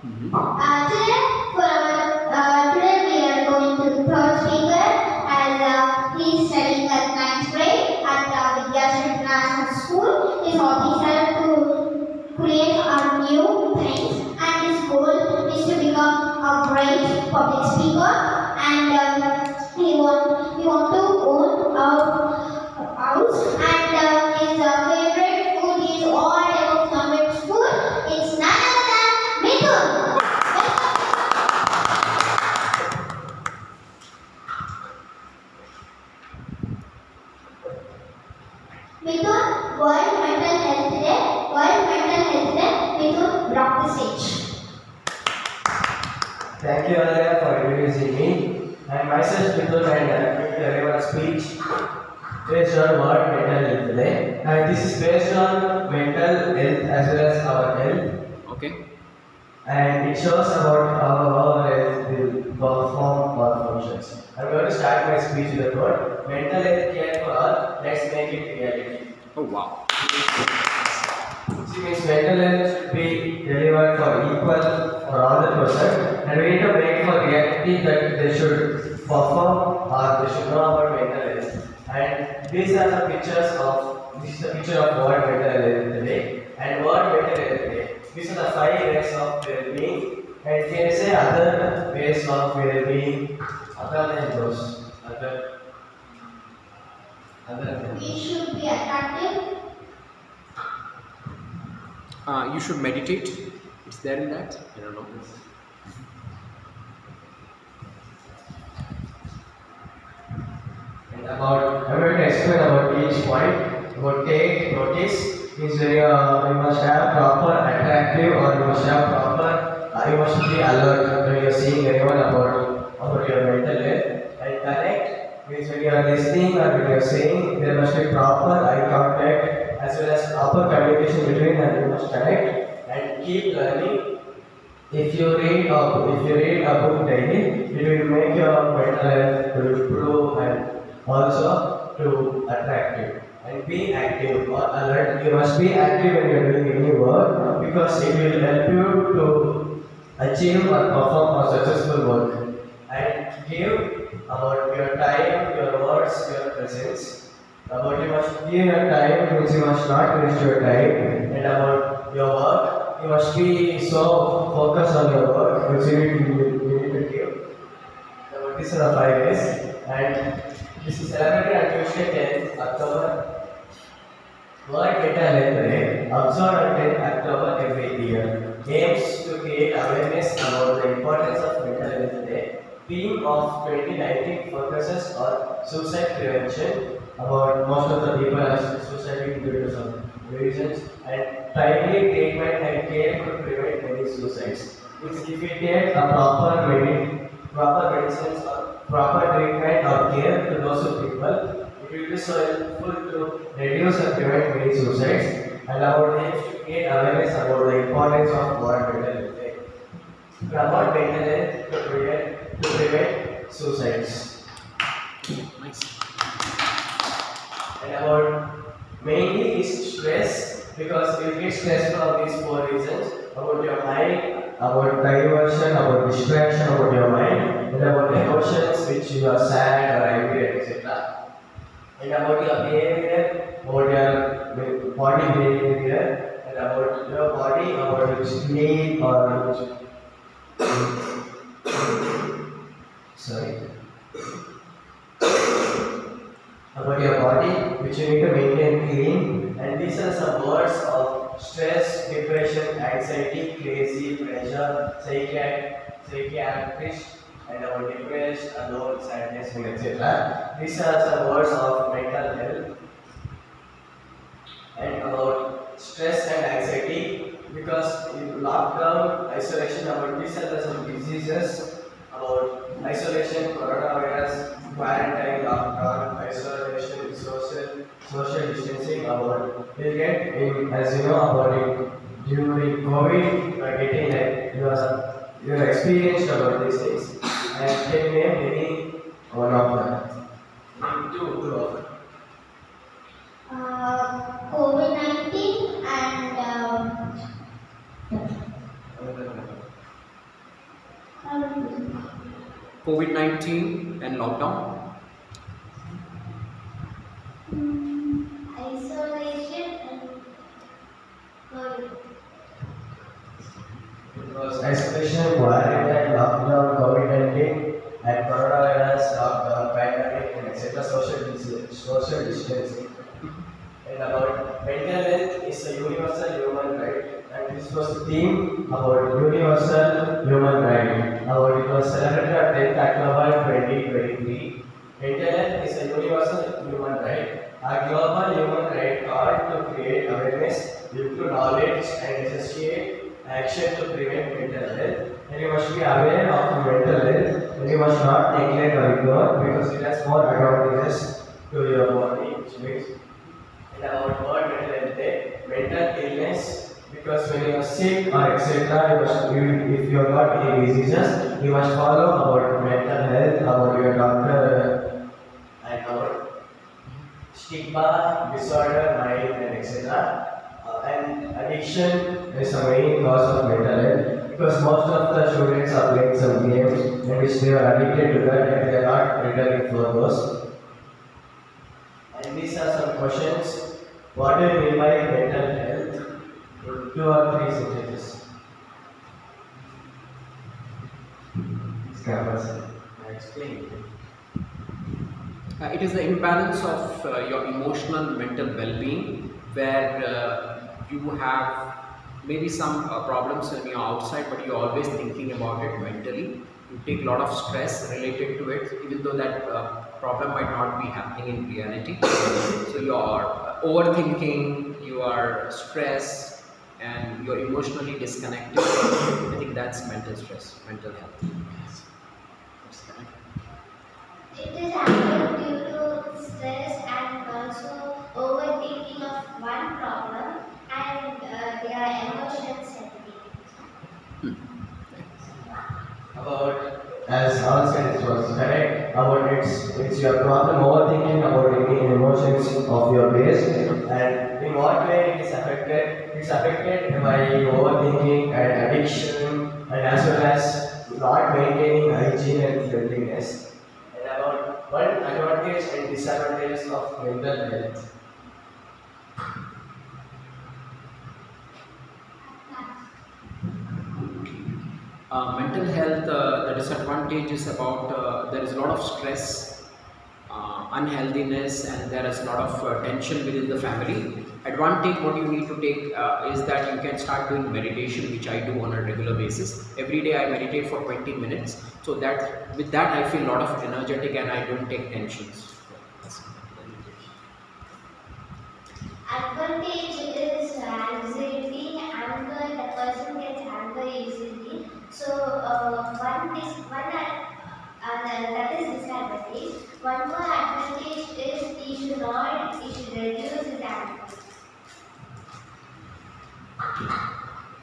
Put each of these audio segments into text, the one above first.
Today we are going to the third speaker as he is studying at 9th grade at Vidyashri International School. His hobbies are to create new things and his goal is to become a great public speaker, and he wants to own a house, and his favorite food is all type of non-veg food. It's none other than Mithun. Mithun, World Mental Health Day. World Mental Health Day. Mithun rock the stage. Thank you, Adya, for introducing me. I myself, Mithun, and I am to deliver a speech based on World Mental Health Day, and this is based on mental health as well as our health. Okay. And it shows about how our health will perform functions. I'm going to start my speech with a quote: "Mental health care for all. Let's make it reality." Oh wow. See, means mental health should be delivered for equal for all the person, and we need to make for reality that they should perform or they should know about mental health. And these are the pictures of, this is the picture of World Mental Health Day and World Mental Health Day. These are the 5 ways of well-being, and here is other ways of well-being other than those. We should be attractive. You should meditate. It's there in that. I don't know. I'm going to explain about each point. About take notice is you must have proper attractive, or you must have proper, you must be alert when you are seeing anyone about your mental health. And connect means when you are listening or when you are saying, there must be proper eye contact as well as proper communication between, and you must connect. And keep learning. If you read a book daily, it will make your mental health to improve and also to attractive. And be active or alert. You must be active when you are doing any work, because it will help you to achieve or perform a successful work. And give about your time, your words, your presence. About you must give your time, means you must not waste your time. And about your work, you must be so focused on your work, which you need to give. About these are the 5 ways. And this is celebrated on Tuesday, 10th October. World Mental Health Day, observed on 10th October every year, aims to create awareness about the importance of mental health day. Theme of 2019 focuses on suicide prevention. About most of the people are suiciding due to some reasons, and timely treatment and care could prevent many suicides. If we take a proper medicines or proper treatment or care to those people, it will be so helpful to reduce and prevent many suicides. And our aims to create awareness about the importance of World Mental Health Day. Promote mental health to prevent suicides. Nice. And our mainly is stress, because you get stressed from these 4 reasons: about your mind, about diversion, about distraction, about your mind, and about emotions which you are sad or angry, etc. And about your behavior, about your body behavior, and about your body, about your sleep or about your body, which you need to maintain clean. And these are some words of stress, depression, anxiety, crazy, pressure, psychiatrist, and our depressed, alone, sadness, etc. These are some words of mental health. And about stress and anxiety, because in lockdown, isolation, about these are some diseases, about isolation, coronavirus, quarantine, lockdown, isolation, social distancing, about you get in, as you know about it during COVID, you are getting like you are experienced about these things, and can name any one of them. Name 2 of them. COVID-19 and COVID-19 and lockdown? Isolation and lockdown. Because isolation, quarantine and lockdown, COVID-19 and coronavirus, lockdown, pandemic and etc. Social distancing. And about mental health is a universal human right. And this was the theme about universal human right. Our it was celebrated on 10th October 2023. Mental health is a universal human right. A global human right called to create awareness, improve knowledge, and initiate action to prevent mental health. And you must be aware of mental health. And you must not neglect or ignore because it has more advantages to your body, which means in our World Mental Health Day, mental illness. Because when you are sick or etc, if you have got any diseases, you must follow about mental health, about your doctor and about stigma, disorder, mind and etc. And addiction is the main cause of mental health because most of the students are playing some games in which they are addicted to that and they are not returning for those. And these are some questions. What do you mean by mental health? 2 or 3 sentences. Explain. It is the imbalance of your emotional, mental well-being, where you have maybe some problems when you are outside, but you are always thinking about it mentally. You take a lot of stress related to it, even though that problem might not be happening in reality. So you are overthinking, you are stressed, and you're emotionally disconnected. I think that's mental stress, mental health. Yes. It is happening due to stress and also overthinking of one problem and their emotions and feelings. About, as all said, it was correct. About it's your problem overthinking about any emotions of your base and in what way it is affected. It's affected by overthinking and addiction and as well as not maintaining hygiene and friendliness. And about one advantage and disadvantage of mental health. Mental health, the disadvantage is about there is a lot of stress, unhealthiness, and there is a lot of tension within the family. Advantage what you need to take is that you can start doing meditation, which I do on a regular basis. Every day I meditate for 20 minutes. So that with that I feel a lot of energetic and I don't take tensions. Advantage is anxiety, anger, the person gets anger easily. So that is disadvantage. One more advantage is he should reduce his anger.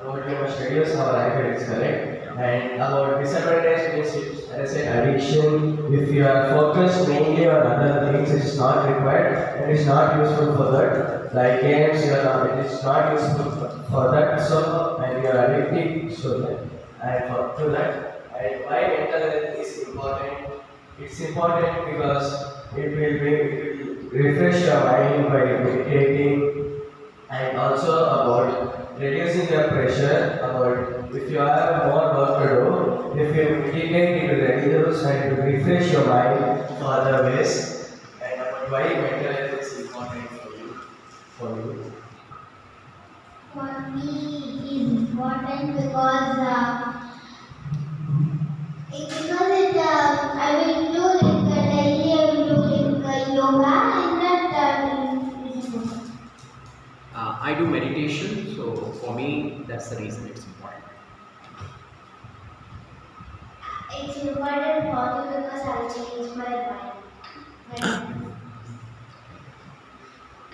About you must reduce our habits, correct? Yeah. And about disadvantage is, as I said, addiction. If you are focused mainly on other things, it is not required and it is not useful for that. Like games, it is not useful for that. So, and you are addicted, so that and to that. And why mental health is important? It's important because it will refresh your mind by meditating. And also about reducing your pressure, about if you have more work to do, if you meditate, it will reduce and refresh your mind for other ways. And about why mental health is important for you? For me, it is important because I will do like daily, I will do like yoga. I do meditation, so for me, that's the reason it's important. It's important for me because I'll change my mind.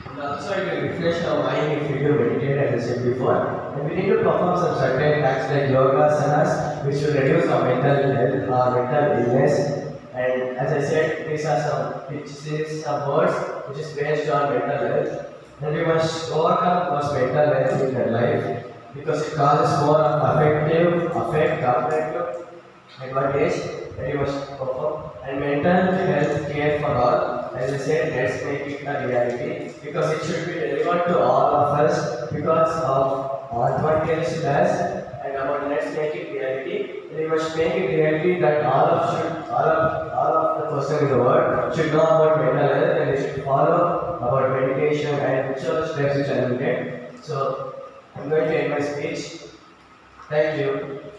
And also, it will refresh our mind if we do meditate, as I said before. And we need to perform some certain acts like yoga, asanas, which will reduce our mental health, our mental illness. And as I said, these are some words which is based on mental health. And we must overcome those mental health in our life because it causes more affective, compared to advantage that you must perform. And mental health care for all, as I said, let's make it a reality, because it should be delivered to all of us because of advantage to us. And about let's make it reality, and you must make it reality that all of the person in the world should know about mental health, and they should follow about meditation and whichever steps which I will get. So I'm going to end my speech. Thank you.